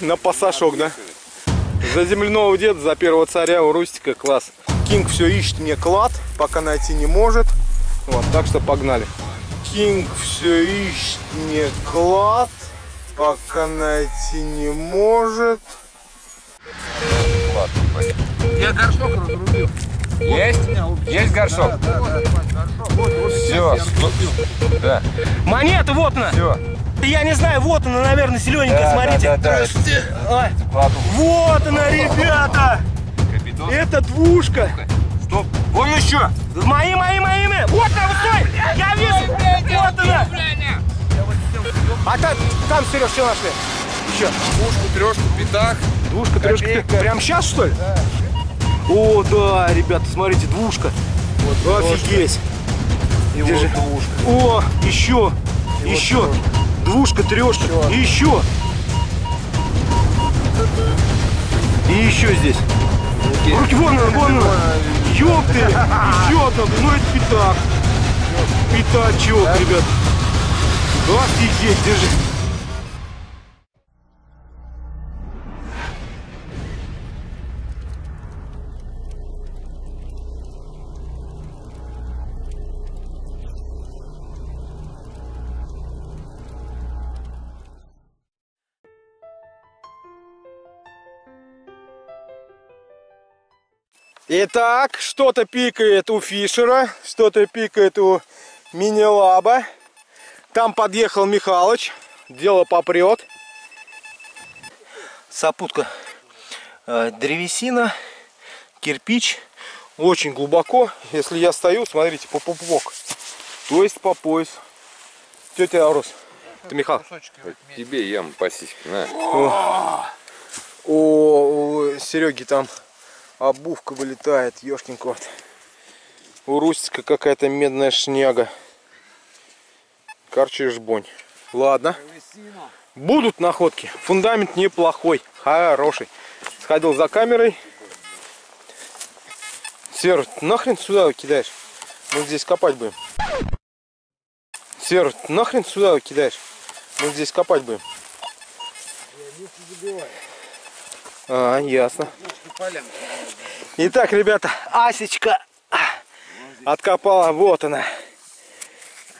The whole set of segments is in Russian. На пасашок, да? За земляного деда, за первого царя у Рустика, класс. Кинг все ищет мне клад, пока найти не может. Вот, так что погнали. Кинг все ищет мне клад, пока найти не может. Я горшок разрубил. Есть? Есть горшок? Да. Все. Да. Монета вот она. Все. Я не знаю, вот она, наверное, зелененькая, да, смотрите. Да, да, да. Вот она, ребята. Капитон. Это двушка. Стоп. Вон еще. Мои. Вот она, вот стой. Я вижу. Вот она. А там, Сереж, все нашли. Еще. Двушку, трешку, пятак. Двушка, трешка, пятак. Прям сейчас, что ли? Да. О, да, ребята, смотрите, двушка. Вот, офигеть. И вот двушка. О, еще. И еще. Вот двушка, трешка. Еще. И еще здесь. Руки вон он. Ёпты. Еще одна. Ну, это пятак. Пятачок, да? Ребят. Офигеть, держи. Итак, что-то пикает у Фишера, что-то пикает у Мини-Лаба. Там подъехал Михалыч, дело попрет. Сопутка. Древесина, кирпич, очень глубоко. Если я стою, смотрите, по пупок, то есть по пояс. Тетя Рус, это Михал. Тебе яму по сиське, на. О, Сереги там. Обувка вылетает, ёшкин кот. У Рустика какая-то медная шняга. Короче, жбонь. Ладно. Будут находки. Фундамент неплохой. Хороший. Сходил за камерой. Серж, нахрен сюда кидаешь? Мы здесь копать будем. Серж, нахрен сюда кидаешь? Мы здесь копать будем. А, ясно. Итак, ребята, Асечка откопала, вот она,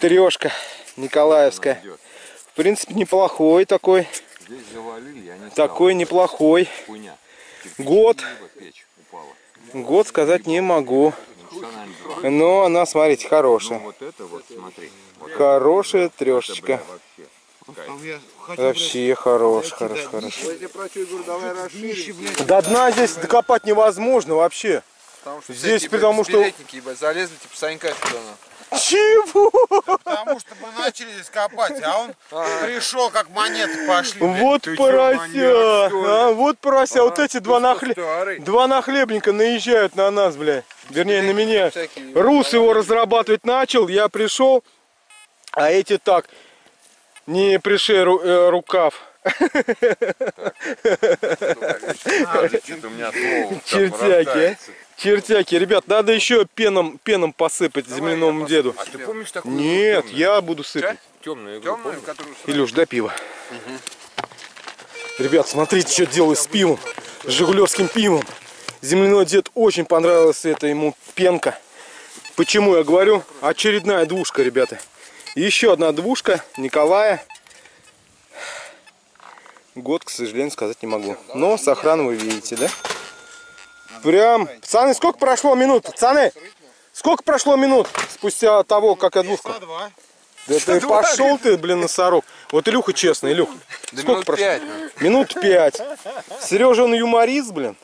трешка николаевская. В принципе, неплохой такой, такой неплохой. Год сказать не могу, но она, смотрите, хорошая. Хорошая трешечка. Вообще хорош. До дна здесь докопать невозможно вообще. Здесь потому что... Залезли, типа, Санька сюда. Чего? Да потому что мы начали здесь копать, а он пришел, как монеты пошли. Вот порося, вот порося. Вот эти два нахлебника наезжают на нас, блядь. Вернее, на меня. Рус его разрабатывать начал, я пришел, а эти так... Не пришей рукав. Чертяки. Ребят, надо еще пеном посыпать земляному деду. А ты помнишь такую? Нет, я буду сыпать. Темную игру. Илюш, дай пиво. Ребят, смотрите, что делают с пивом. С жигулевским пивом. Земляной дед, очень понравилась эта ему пенка. Почему я говорю? Очередная двушка, ребята. Еще одна двушка Николая. Год, к сожалению, сказать не могу. Но сохран вы видите, да? Прям. Пацаны, сколько прошло минут? Пацаны! Сколько прошло минут спустя того, как я двушку? Да ты пошел ты, блин, носорог. Вот Илюха, честно, Илюх. Сколько прошло? Минут 5. Сережа, он юморист, блин.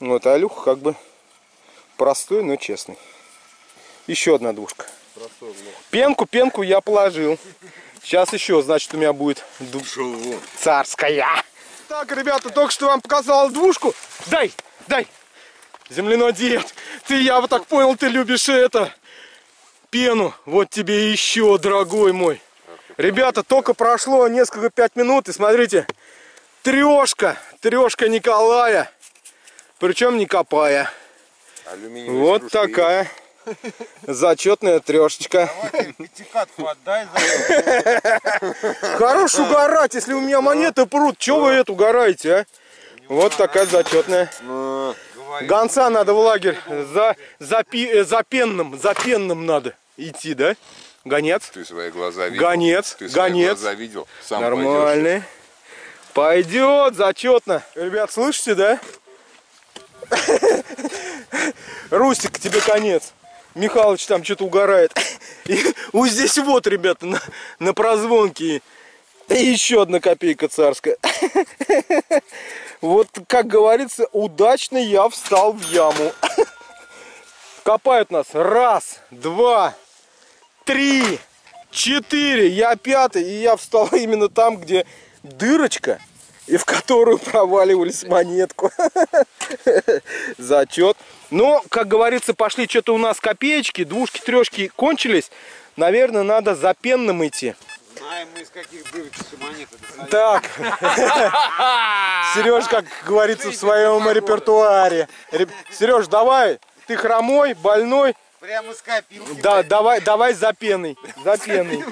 Вот, а Илюха как бы простой, но честный. Еще одна двушка. Пенку я положил. Сейчас еще, значит, у меня будет царская. Так, ребята, только что вам показал двушку. Дай. Земляной дед, ты, я вот так понял, ты любишь это. Пену. Вот тебе еще, дорогой мой. Ребята, только прошло несколько 5 минут. И смотрите, трешка Николая. Причем не копая. Вот такая. Зачетная трешечка. Давай пятикатку отдай. Хорош угорать, если у меня монеты прут. Чего вы эту угораете, а? Вот такая зачетная. Гонца надо в лагерь. За пенным надо идти, да? Гонец. Ты свои глаза видел. Гонец. Ты свои глаза видел. Сам нормальный. Пойдет, зачетно. Ребят, слышите, да? Русик, тебе конец. Михалыч там что-то угорает. И вот здесь вот, ребята, на прозвонке. И еще одна копейка царская. Вот, как говорится, удачно я встал в яму. Копают нас. Раз, два, три, четыре. Я пятый, и я встал именно там, где дырочка, и в которую проваливались монетку. Зачет. Но, как говорится, пошли что-то у нас копеечки, двушки, трешки кончились. Наверное, надо за пенным идти. Знаем мы, из каких дырочек монеты достали. Так. Сереж, как говорится, в своем репертуаре. Сереж, давай, ты хромой, больной. Прямо с копилки. Да, давай за пеной. За пеной.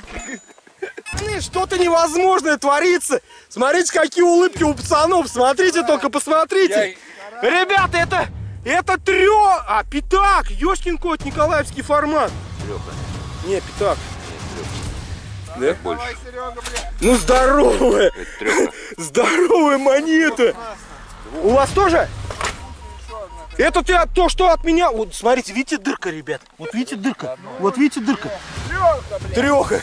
Что-то невозможное творится. Смотрите, какие улыбки у пацанов. Смотрите, только посмотрите. Ребята, это пятак. Ёшкин кот, николаевский формат. Трёха. Не, пятак. Да? Давай, Серега, ну здоровая. Здоровая монета. У вас тоже? Это то, что от меня. Вот смотрите, видите дырка, ребят. Вот видите дырка. Вот видите дырка. Трёха.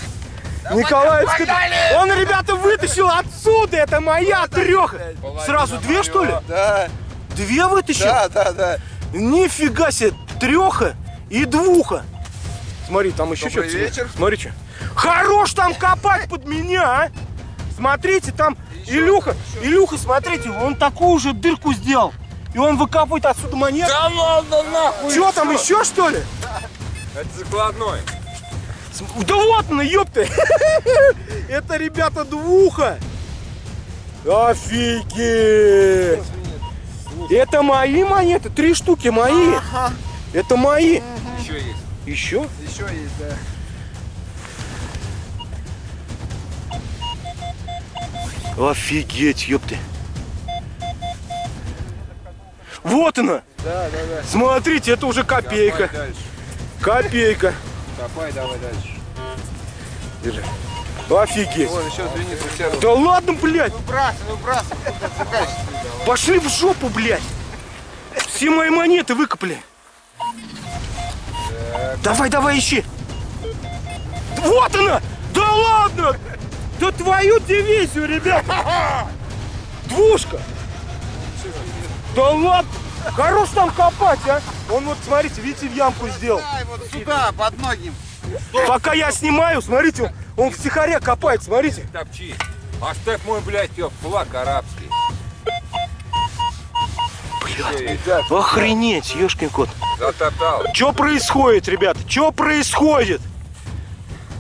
Николаевский. Он, ребята, вытащил отсюда. Это моя трёха. Сразу две, что ли? Да. Две вытащил? Да. Нифига себе, трёха и двуха. Смотри, там еще что-то. Смотри, что. Хорош там копать под меня, а? Смотрите, там Илюха, смотрите, он такую же дырку сделал. И он выкапывает отсюда монету. Да ладно, нахуй. Что, там еще, что ли? Это закладной. Да вот она, ёпты! Это, ребята, двуха! Офигеть! Это мои монеты, три штуки мои! Ага. Это мои! Еще есть. Еще? Еще есть, да. Офигеть, ёпты! Вот она! Да. Смотрите, это уже копейка. Копейка. Копай, давай дальше. Держи. Офигеть. Вон, еще звенит, да ладно, блядь. Выбрасывай. Пошли в жопу, блядь. Все мои монеты выкопали. Так. Давай, ищи. Вот она. Да ладно. Да твою дивизию, ребят. Двушка. Да ладно. Хорош там копать, а? Он вот, смотрите, видите, в ямку сделал. Вот сюда, под ноги. Пока я снимаю, смотрите, он втихаря копает, смотрите. Топчи. Оставь мой, блядь, флаг арабский. Блядь, охренеть, ёшкин кот. Затоптал. Чё происходит, ребят? Чё происходит?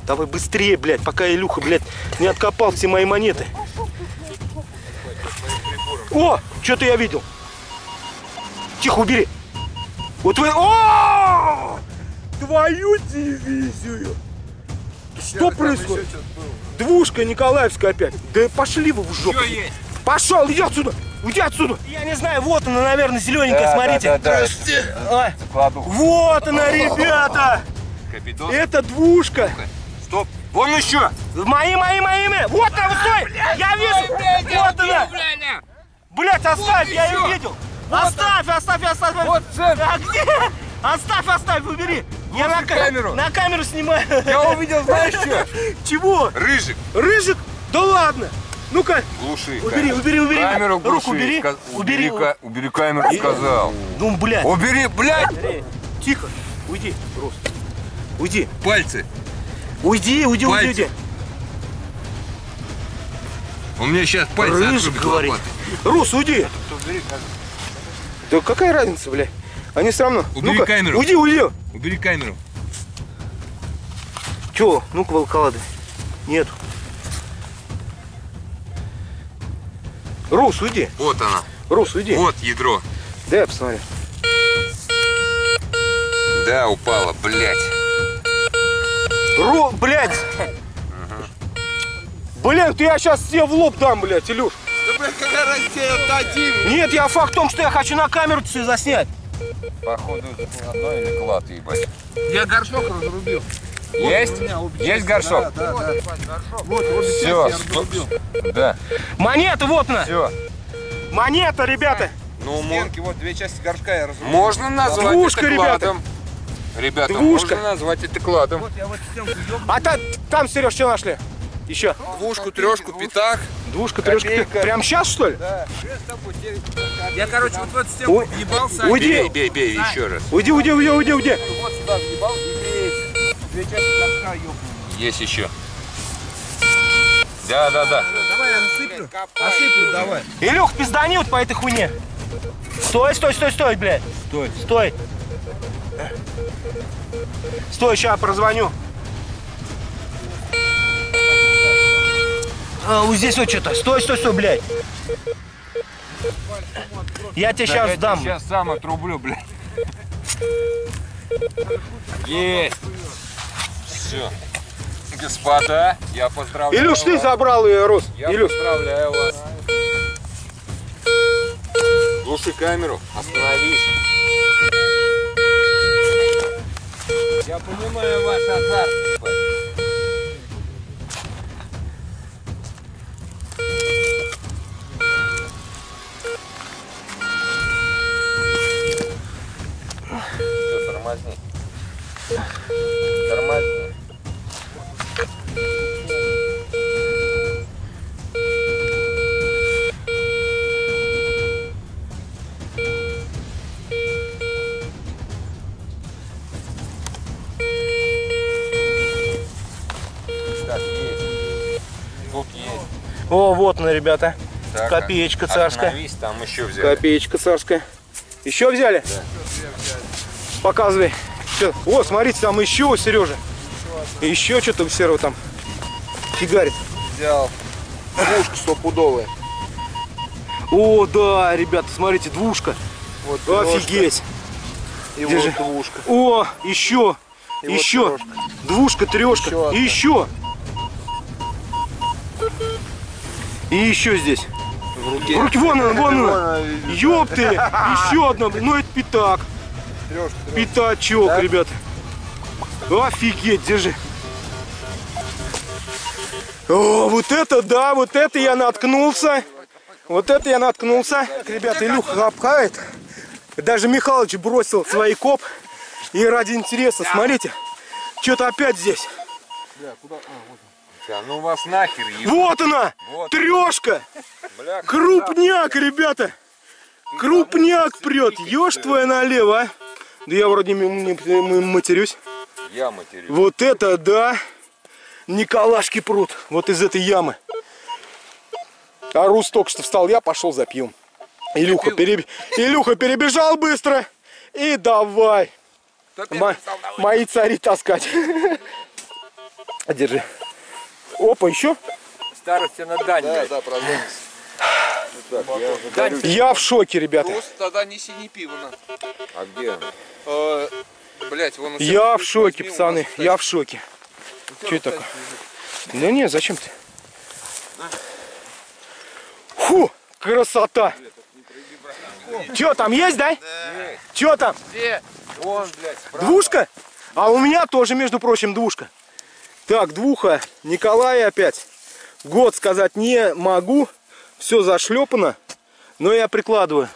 Давай быстрее, блядь, пока Илюха, блядь, не откопал все мои монеты. О, что-то я видел. Тихо, убери. Вот вы... О! Твою дивизию! Что происходит? Двушка николаевская опять. Да пошли вы в жопу. Пошел, иди отсюда. Уйди отсюда. Я не знаю, вот она, наверное, зелененькая, да, смотрите. Да. Вот она, ребята. Капитон. Это двушка. Стоп. Вон еще. Мои. Вот она, стой. Я вижу. Вот она. Блядь, оставь, я ее видел. Оставь! Вот цель! А где? Оставь, убери! Вот я на камеру снимаю! Я увидел, знаешь что? Чего? Рыжик? Да ладно! Ну-ка! Глуши! Убери! Камеру глуши! Руку убери камеру, сказал! Ну, блядь! Убери, блядь! Тихо! Уйди! Просто! Уйди! Пальцы! Уйди! У меня сейчас пальцы отрубит лопаты! Рус, уйди! Да какая разница, бля? Они все равно. Убери камеру. Уйди. Убери камеру. Че? Ну-ка, волколады. Нет. Рус, уйди. Вот она. Рус, уйди. Вот ядро. Да, я посмотрю. Да, упала, блядь. Блядь! Блин, ты я сейчас все в лоб дам, блядь, Илюш. Да, блядь, какая разница, дадим. Нет, я факт в том, что я хочу на камеру все заснять. Походу, одно или клад, ебать. Я горшок разрубил. Есть? Есть горшок? Да, да, горшок. Вот, вот все, да. Монета вот на. Все. Монета, ребята. Ну, стенки, вот две части горшка я разрубил. Можно назвать двушка, это кладом. Ребята, двушка. Можно назвать это кладом. Вот, я вот стенку ёбну. А там, Сереж, что нашли? Еще. Двушку, трешку, пятак. Двушка, трешка, пятак. Прям сейчас, что ли? Да. Я, короче, вот в эту стенку въебался. Уйди. Бей, еще раз. Уйди. Вот сюда въебал и бей. Две части горшка ёбну. Есть еще. Да. Давай я насыплю. Насыплю, давай. Илюх, пиздани вот по этой хуйне. Стой, блядь. Стой. Стой, сейчас прозвоню. А, вот здесь вот что-то. Стой, блядь. Я тебе сейчас дам. Я сейчас сам отрублю, блядь. Есть. Все. Господа, я поздравляю Илюш, вас. Ты забрал ее, Рус. Илюш. Поздравляю вас. Глуши камеру, остановись. Я понимаю ваш азарт. Все, тормозни. О, вот она, ребята. Так, копеечка царская. Там еще взяли. Копеечка царская. Еще взяли? Да. Показывай. Все. О, смотрите, там еще у Сережи. Еще что-то у Серого там фигарит. Взял. Двушка стопудовая. О, да, ребята, смотрите, двушка. Вот офигеть. И вот двушка. О, еще. И еще. Вот трешка. Двушка, трешка. И еще. И еще здесь. В руке. Вон она. Ёпты. Еще одна. Ну это пятак. Пятачок, да? Ребята. Офигеть, держи. О, вот это я наткнулся. Ребята, Илюха обхает. Даже Михалыч бросил свой коп. И ради интереса, смотрите. Что-то опять здесь. Ну вас нахер, вот она! Вот. Трешка! Бля, крупняк, ребята! Крупняк прет! Ешь твоя налево, а? Да я вроде не матерюсь. Я матерюсь. Вот это да! Николашки пруд! Вот из этой ямы. А Рус только что встал, я пошел за пьем. Илюха перебежал быстро! И давай! Мои цари таскать! Держи! Опа, еще? Старость на Дань. Да, так, я в шоке, ребята. Просто тогда неси не пиво на. А где она? Блять, вон. Я в шоке, пацаны. Я в шоке. Че это такое? Ну не, зачем ты? Фу, красота. Че там есть, да? Че там? Двушка? А у меня тоже, между прочим, двушка. Так, двуха Николая опять. Год сказать не могу. Все зашлепано. Но я прикладываю.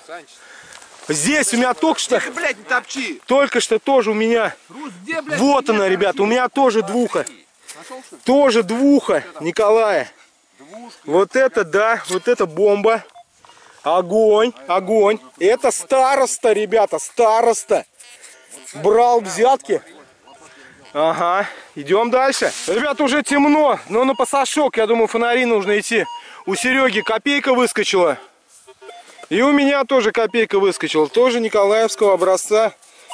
Здесь у меня только что... Только что тоже у меня... Вот она, ребята. У меня тоже двуха. Тоже двуха Николая. Вот это да. Вот это бомба. Огонь. Это староста, ребята. Староста. Брал взятки. Ага, идем дальше. Ребята, уже темно, но на пасашок, я думаю, фонари нужно идти. У Сереги копейка выскочила. И у меня тоже копейка выскочила. Тоже николаевского образца.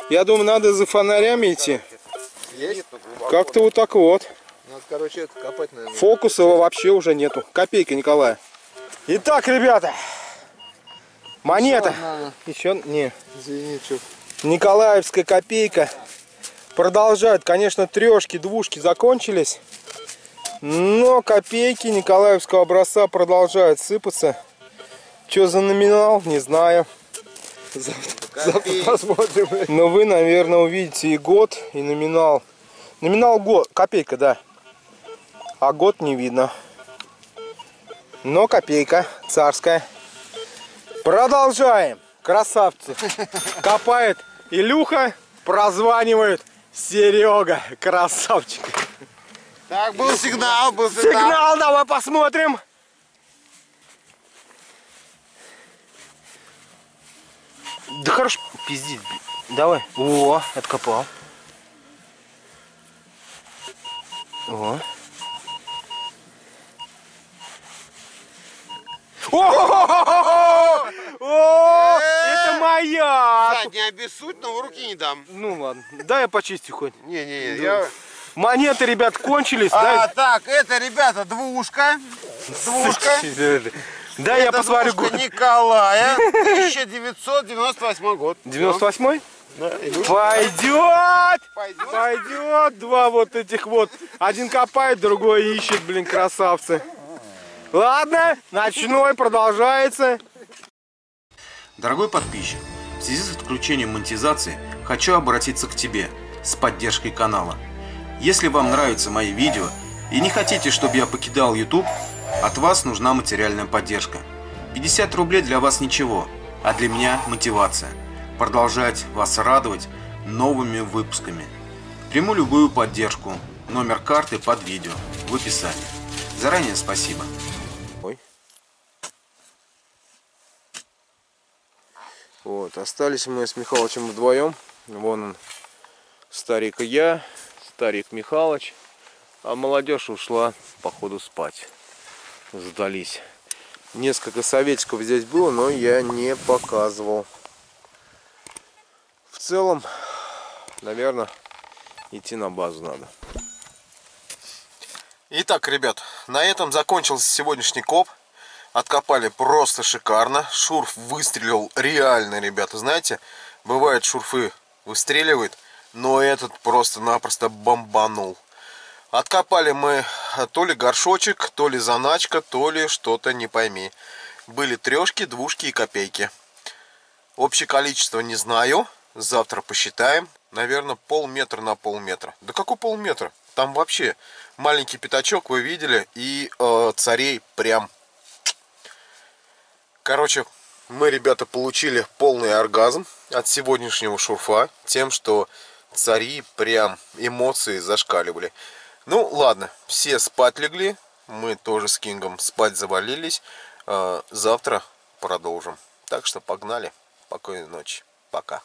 Я думаю, надо за фонарями идти. Как-то вот так вот. Фокуса вообще уже нету. Копейка Николая. Итак, ребята. Монета. Еще? Не. Николаевская копейка. Продолжают, конечно, трешки, двушки закончились, но копейки николаевского образца продолжают сыпаться. Что за номинал, не знаю. Завтра посмотрим. Но вы, наверное, увидите и год, и номинал. Номинал год, копейка, да. А год не видно. Но копейка царская. Продолжаем. Красавцы. Копает Илюха, прозванивают Серега. Красавчик. Так, был сигнал, был сигнал. Сигнал, давай посмотрим. Да хорошо, пиздить. Давай. О, откопал. О. О, это моя! Да, не обессудь, но в руки не дам. Ну ладно, дай я почистю хоть. Не-не-не, я... Монеты, ребят, кончились. А, так, это, ребята, двушка. Двушка. Да, я посмотрю год. Николая, 1998 год. 98-й? Да. Пойдет! Пойдет! Два вот этих вот. Один копает, другой ищет, блин, красавцы. Ладно, ночной продолжается. Дорогой подписчик, в связи с отключением монетизации хочу обратиться к тебе с поддержкой канала. Если вам нравятся мои видео и не хотите, чтобы я покидал YouTube, от вас нужна материальная поддержка. 50 рублей для вас ничего, а для меня мотивация. Продолжать вас радовать новыми выпусками. Приму любую поддержку. Номер карты под видео в описании. Заранее спасибо. Ой. Вот, остались мы с Михалычем вдвоем. Вон он, старик и я, старик Михалыч. А молодежь ушла, походу, спать. Сдались. Несколько советиков здесь было, но я не показывал. В целом, наверное, идти на базу надо. Итак, ребят, на этом закончился сегодняшний коп. Откопали просто шикарно. Шурф выстрелил реально, ребята. Знаете, бывает, шурфы выстреливают, но этот просто-напросто бомбанул. Откопали мы то ли горшочек, то ли заначка, то ли что-то, не пойми. Были трешки, двушки и копейки. Общее количество не знаю. Завтра посчитаем. Наверное, полметра на полметра. Да какой полметра? Там вообще маленький пятачок, вы видели, и царей прям. Короче, мы, ребята, получили полный оргазм от сегодняшнего шурфа. Тем, что цари прям эмоции зашкаливали. Ну, ладно, все спать легли. Мы тоже с Кингом спать завалились. Завтра продолжим. Так что погнали. Покойной ночи. Пока.